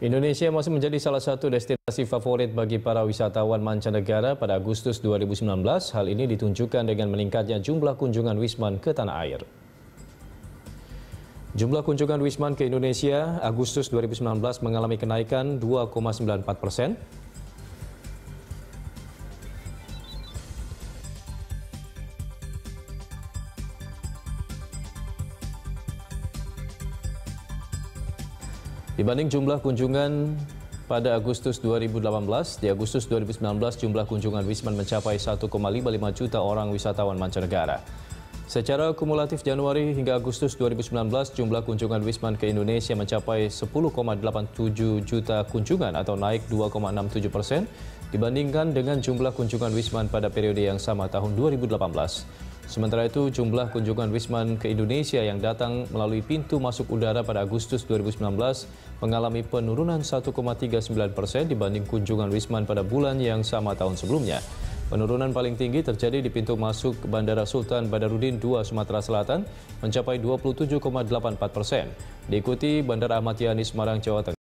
Indonesia masih menjadi salah satu destinasi favorit bagi para wisatawan mancanegara pada Agustus 2019. Hal ini ditunjukkan dengan meningkatnya jumlah kunjungan Wisman ke tanah air. Jumlah kunjungan Wisman ke Indonesia Agustus 2019 mengalami kenaikan 2,94%. Dibanding jumlah kunjungan pada Agustus 2018, di Agustus 2019 jumlah kunjungan Wisman mencapai 1,55 juta orang wisatawan mancanegara. Secara kumulatif Januari hingga Agustus 2019, jumlah kunjungan Wisman ke Indonesia mencapai 10,87 juta kunjungan atau naik 2,67% dibandingkan dengan jumlah kunjungan Wisman pada periode yang sama tahun 2018. Sementara itu, jumlah kunjungan Wisman ke Indonesia yang datang melalui pintu masuk udara pada Agustus 2019 mengalami penurunan 1,39% dibanding kunjungan Wisman pada bulan yang sama tahun sebelumnya. Penurunan paling tinggi terjadi di pintu masuk Bandara Sultan Badarudin II, Sumatera Selatan mencapai 27,84%, diikuti Bandara Ahmad Yani, Semarang, Jawa Tengah.